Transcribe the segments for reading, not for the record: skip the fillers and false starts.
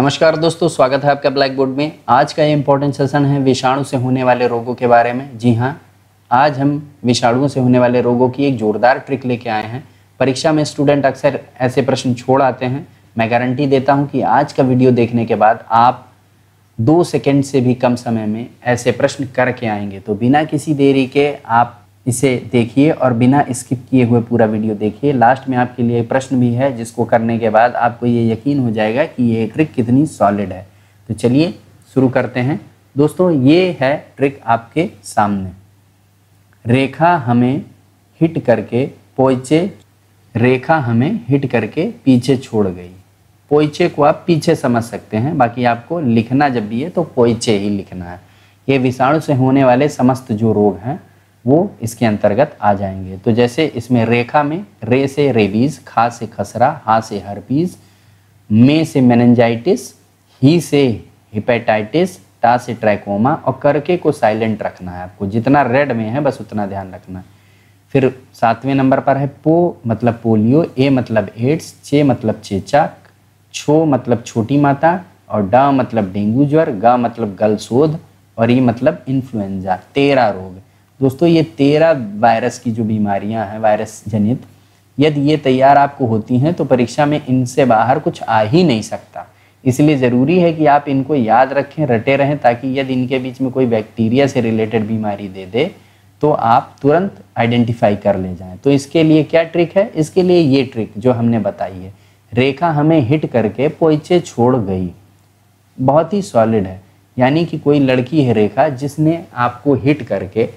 नमस्कार दोस्तों, स्वागत है आपका ब्लैकबोर्ड में। आज का ये इम्पोर्टेंट सेशन है विषाणु से होने वाले रोगों के बारे में। जी हाँ, आज हम विषाणुओं से होने वाले रोगों की एक जोरदार ट्रिक लेके आए हैं। परीक्षा में स्टूडेंट अक्सर ऐसे प्रश्न छोड़ आते हैं। मैं गारंटी देता हूँ कि आज का वीडियो देखने के बाद आप 2 सेकेंड से भी कम समय में ऐसे प्रश्न करके आएंगे। तो बिना किसी देरी के आप इसे देखिए और बिना स्किप किए हुए पूरा वीडियो देखिए। लास्ट में आपके लिए प्रश्न भी है जिसको करने के बाद आपको ये यकीन हो जाएगा कि ये ट्रिक कितनी सॉलिड है। तो चलिए शुरू करते हैं। दोस्तों, ये है ट्रिक आपके सामने। रेखा हमें हिट करके पीछे छोड़ गई। पोइचे को आप पीछे समझ सकते हैं, बाकी आपको लिखना जब भी है तो पोइचे ही लिखना है। ये विषाणु से होने वाले समस्त जो रोग हैं वो इसके अंतर्गत आ जाएंगे। तो जैसे इसमें रेखा में रे से रेबीज, खा से खसरा, हा से हर्पीज, मे से मेनिंजाइटिस, ही से हिपेटाइटिस, टा से ट्रैकोमा और करके को साइलेंट रखना है आपको। जितना रेड में है बस उतना ध्यान रखना है। फिर 7वें नंबर पर है पो मतलब पोलियो, ए मतलब एड्स, चे मतलब चेचा, छो मतलब छोटी माता और डा मतलब डेंगू ज्वर, गा मतलब गलशोध और ई मतलब इन्फ्लुएंजा। 13 रोग। दोस्तों, ये 13 वायरस की जो बीमारियां हैं वायरस जनित, यदि ये तैयार आपको होती हैं तो परीक्षा में इनसे बाहर कुछ आ ही नहीं सकता। इसलिए ज़रूरी है कि आप इनको याद रखें, रटे रहें, ताकि यदि इनके बीच में कोई बैक्टीरिया से रिलेटेड बीमारी दे दे तो आप तुरंत आइडेंटिफाई कर ले जाएं। तो इसके लिए क्या ट्रिक है? इसके लिए ये ट्रिक जो हमने बताई है, रेखा हमें हिट करके पोइचे छोड़ गई, बहुत ही सॉलिड है। यानी कि कोई लड़की है रेखा जिसने आपको हिट करके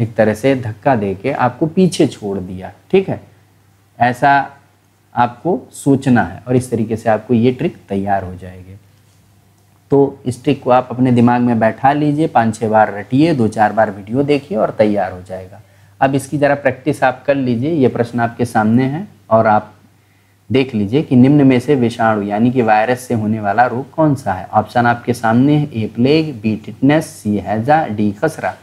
एक तरह से धक्का देके आपको पीछे छोड़ दिया। ठीक है, ऐसा आपको सोचना है और इस तरीके से आपको ये ट्रिक तैयार हो जाएगी। तो इस ट्रिक को आप अपने दिमाग में बैठा लीजिए, 5-6 बार रटिए, 2-4 बार वीडियो देखिए और तैयार हो जाएगा। अब इसकी ज़रा प्रैक्टिस आप कर लीजिए। ये प्रश्न आपके सामने है और आप देख लीजिए कि निम्न में से विषाणु यानी कि वायरस से होने वाला रोग कौन सा है। ऑप्शन आपके सामने है, A plague, B tetanus, C हैजा, डी खसरा।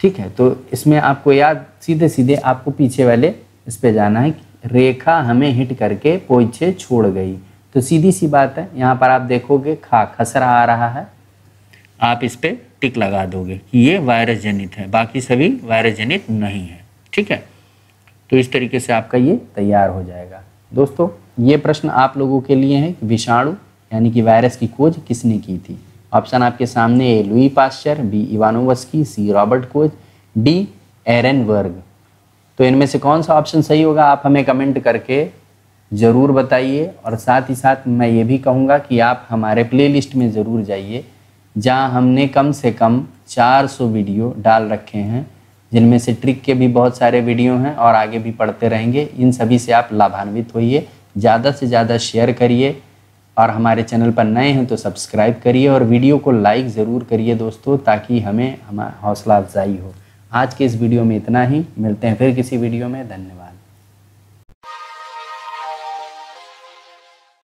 ठीक है, तो इसमें आपको याद सीधे आपको पीछे वाले इस पे जाना है। रेखा हमें हिट करके पोइचे छोड़ गई, तो सीधी सी बात है, यहाँ पर आप देखोगे खा खसरा आ रहा है, आप इस पर टिक लगा दोगे कि ये वायरस जनित है, बाकी सभी वायरस जनित नहीं है। ठीक है, तो इस तरीके से आपका ये तैयार हो जाएगा। दोस्तों, ये प्रश्न आप लोगों के लिए है कि विषाणु यानी कि वायरस की खोज किसने की थी। ऑप्शन आपके सामने, A Louis Pasteur, B Ivanovsky, C Robert Koch, D Ehrenberg. तो इनमें से कौन सा ऑप्शन सही होगा आप हमें कमेंट करके ज़रूर बताइए। और साथ ही साथ मैं ये भी कहूँगा कि आप हमारे प्लेलिस्ट में ज़रूर जाइए, जहाँ हमने कम से कम 400 वीडियो डाल रखे हैं, जिनमें से ट्रिक के भी बहुत सारे वीडियो हैं और आगे भी पढ़ते रहेंगे। इन सभी से आप लाभान्वित होइए। ज़्यादा से ज़्यादा शेयर करिए और हमारे चैनल पर नए हैं तो सब्सक्राइब करिए और वीडियो को लाइक ज़रूर करिए दोस्तों, ताकि हमारी हौसला अफजाई हो। आज के इस वीडियो में इतना ही, मिलते हैं फिर किसी वीडियो में। धन्यवाद।